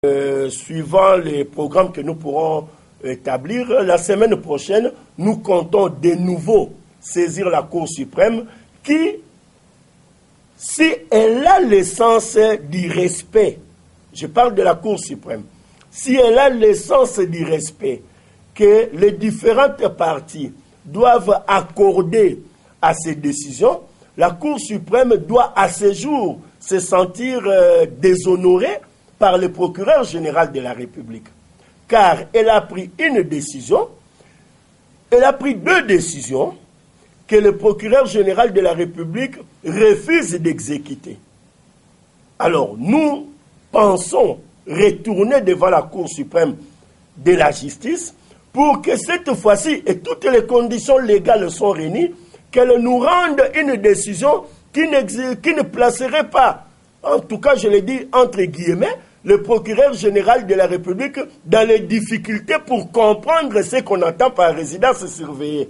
Suivant les programmes que nous pourrons établir, la semaine prochaine, nous comptons de nouveau saisir la Cour suprême qui, si elle a l'essence du respect, je parle de la Cour suprême, si elle a l'essence du respect que les différentes parties doivent accorder à ces décisions, la Cour suprême doit à ce jour se sentir déshonorée par le procureur général de la République. Car elle a pris une décision, elle a pris deux décisions que le procureur général de la République refuse d'exécuter. Alors, nous pensons retourner devant la Cour suprême de la justice pour que cette fois-ci, et toutes les conditions légales sont réunies, qu'elle nous rende une décision qui ne placerait pas, en tout cas je le dis entre guillemets, le procureur général de la République dans les difficultés pour comprendre ce qu'on entend par résidence surveillée.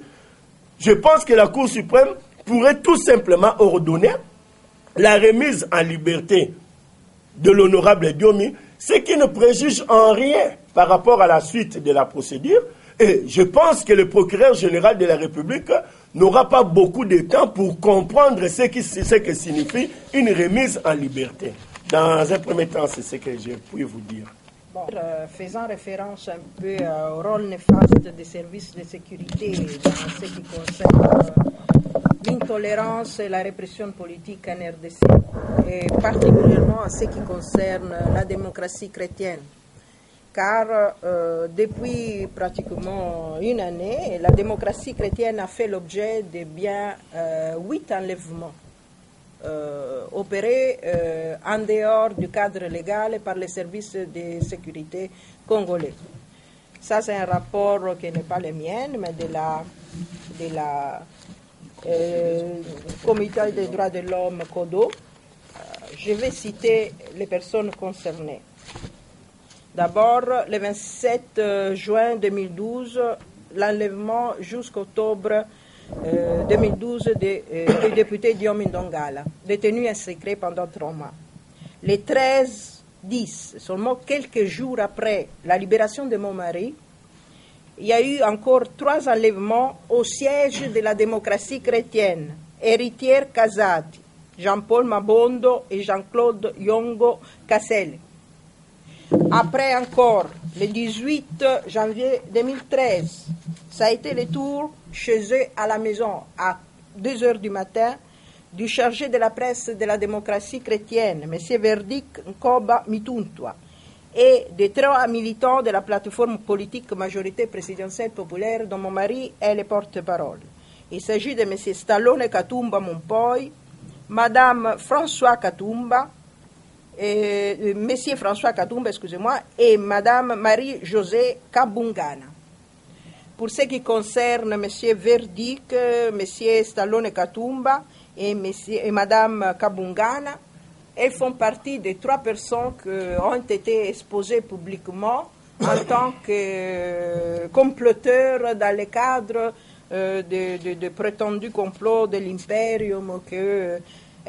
Je pense que la Cour suprême pourrait tout simplement ordonner la remise en liberté de l'honorable Diomi, ce qui ne préjuge en rien par rapport à la suite de la procédure. Et je pense que le procureur général de la République n'aura pas beaucoup de temps pour comprendre ce que signifie une remise en liberté. Dans un premier temps, c'est ce que je puis vous dire. Bon, faisant référence un peu au rôle néfaste des services de sécurité dans ce qui concerne l'intolérance et la répression politique en RDC, et particulièrement en ce qui concerne la démocratie chrétienne. Car depuis pratiquement une année, la démocratie chrétienne a fait l'objet de bien 8 enlèvements opérés en dehors du cadre légal par les services de sécurité congolais. Ça, c'est un rapport qui n'est pas le mien, mais de la Comité des droits de l'homme, CODO. Je vais citer les personnes concernées. D'abord, le 27 juin 2012, l'enlèvement jusqu'octobre 2012 du député Diomi Ndongala, détenu en secret pendant 3 mois. Le 13-10, seulement quelques jours après la libération de mon mari, il y a eu encore 3 enlèvements au siège de la démocratie chrétienne, Héritière Casati, Jean-Paul Mabondo et Jean-Claude Yongo Cassel. Après encore, le 18 janvier 2013, ça a été le tour chez eux à la maison à 2 h du matin du chargé de la presse de la démocratie chrétienne, M. Verdick Koba Mituntwa, et des 3 militants de la plateforme politique majorité présidentielle populaire dont mon mari est le porte-parole. Il s'agit de M. Stallone Katumba, mon poi, Madame François Katumba, Monsieur François Katumba, excusez-moi, et Madame Marie-Josée Kabungana. Pour ce qui concerne Monsieur Verdick, Monsieur Stallone Katumba et Madame Kabungana, elles font partie des 3 personnes qui ont été exposées publiquement en tant que comploteurs dans le cadre de prétendus complots de l'impérium que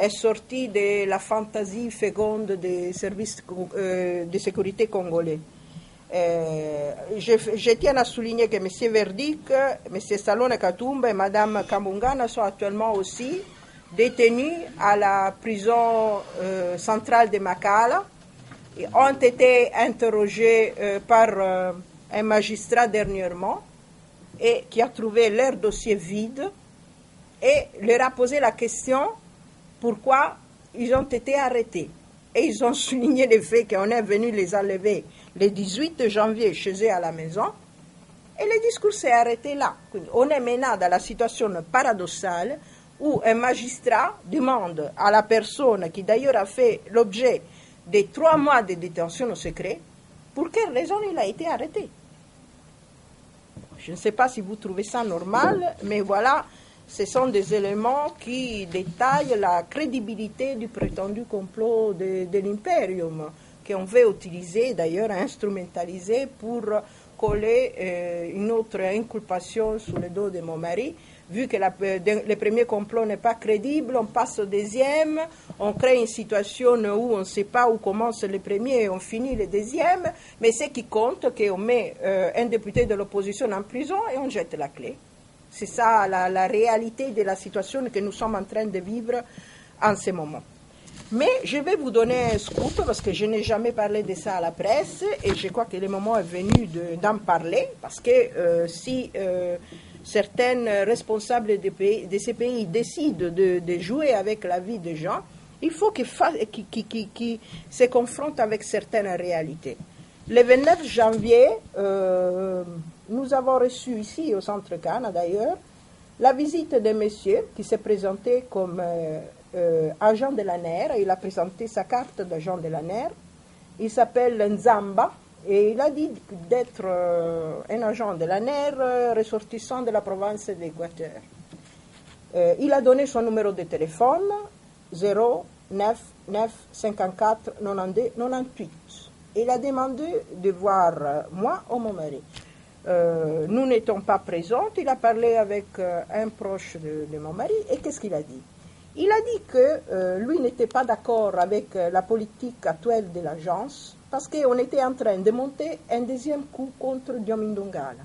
est sorti de la fantaisie féconde des services de sécurité congolais. Je tiens à souligner que M. Verdick, M. Stallone Katumba et Mme Kabungana sont actuellement aussi détenus à la prison centrale de Makala et ont été interrogés par un magistrat dernièrement et qui a trouvé leur dossier vide et leur a posé la question pourquoi ils ont été arrêtés. Et ils ont souligné le fait qu'on est venu les enlever le 18 janvier chez eux à la maison. Et le discours s'est arrêté là. On est maintenant dans la situation paradoxale où un magistrat demande à la personne qui d'ailleurs a fait l'objet des 3 mois de détention au secret, pour quelle raison il a été arrêté. Je ne sais pas si vous trouvez ça normal, mais voilà. Ce sont des éléments qui détaillent la crédibilité du prétendu complot de l'impérium, qu'on veut utiliser, d'ailleurs instrumentaliser pour coller une autre inculpation sur le dos de mon mari, vu que le premier complot n'est pas crédible, on passe au deuxième, on crée une situation où on ne sait pas où commence le premier et on finit le deuxième, mais ce qui compte, c'est qu'on met un député de l'opposition en prison et on jette la clé. C'est ça la réalité de la situation que nous sommes en train de vivre en ce moment. Mais je vais vous donner un scoop parce que je n'ai jamais parlé de ça à la presse et je crois que le moment est venu d'en parler parce que si certaines responsables de ces pays décident de jouer avec la vie des gens, il faut qu'ils se confrontent avec certaines réalités. Le 29 janvier, nous avons reçu ici, au Centre Cannes d'ailleurs, la visite d'un monsieur qui s'est présenté comme agent de la NER. Il a présenté sa carte d'agent de la NER. Il s'appelle Nzamba et il a dit d'être un agent de la NER ressortissant de la province d'Équateur. Il a donné son numéro de téléphone 099 54 92 98. Il a demandé de voir moi ou mon mari. Nous n'étions pas présentes. Il a parlé avec un proche de mon mari. Et qu'est-ce qu'il a dit? Il a dit que lui n'était pas d'accord avec la politique actuelle de l'agence parce qu'on était en train de monter un deuxième coup contre Diomi Ndongala.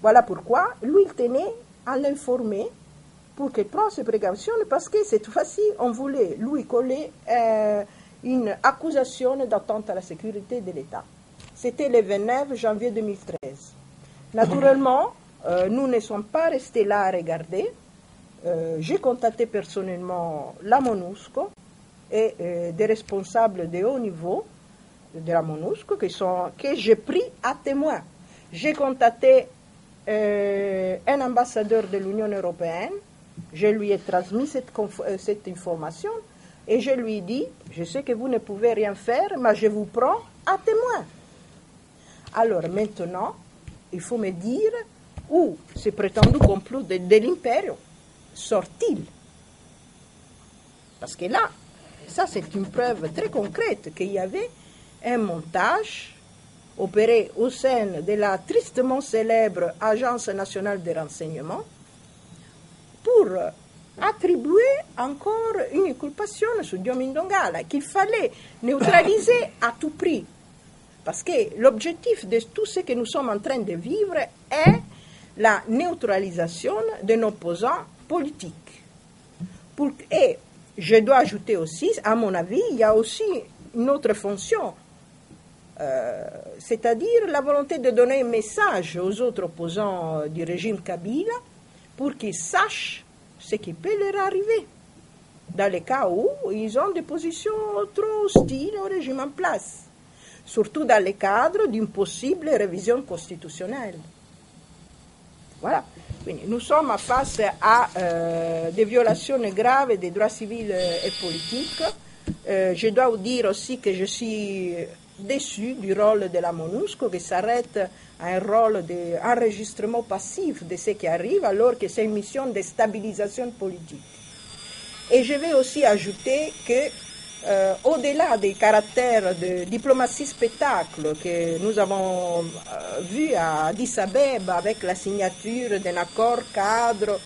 Voilà pourquoi lui il tenait à l'informer pour qu'il prenne ses précautions parce que cette fois-ci on voulait lui coller une accusation d'atteinte à la sécurité de l'État. C'était le 29 janvier 2013. Naturellement, nous ne sommes pas restés là à regarder. J'ai contacté personnellement la MONUSCO et des responsables de haut niveau de la MONUSCO que j'ai pris à témoin. J'ai contacté un ambassadeur de l'Union européenne, je lui ai transmis cette information et je lui ai dit, je sais que vous ne pouvez rien faire, mais je vous prends à témoin. Alors maintenant, il faut me dire où ce prétendu complot de l'impérium sort-il? Parce que là, ça c'est une preuve très concrète qu'il y avait un montage opéré au sein de la tristement célèbre Agence nationale de renseignement pour attribuer encore une inculpation sur Diomi Ndongala qu'il fallait neutraliser à tout prix. Parce que l'objectif de tout ce que nous sommes en train de vivre est la neutralisation d'un opposant politique. Et je dois ajouter aussi, à mon avis, il y a aussi une autre fonction, c'est-à-dire la volonté de donner un message aux autres opposants du régime Kabila pour qu'ils sachent ce qui peut leur arriver, dans le cas où ils ont des positions trop hostiles au régime en place, surtout dans le cadre d'une possible révision constitutionnelle. Voilà. Quindi, nous sommes face à des violations graves des droits civils et politiques. Je dois vous dire aussi que je suis déçue du rôle de la MONUSCO qui s'arrête à un rôle d'enregistrement passif de ce qui arrive alors que c'est une mission de stabilisation politique. Et je vais aussi ajouter que au-delà des caractères de diplomatie spectacle que nous avons vu à Addis Abeba avec la signature d'un accord cadre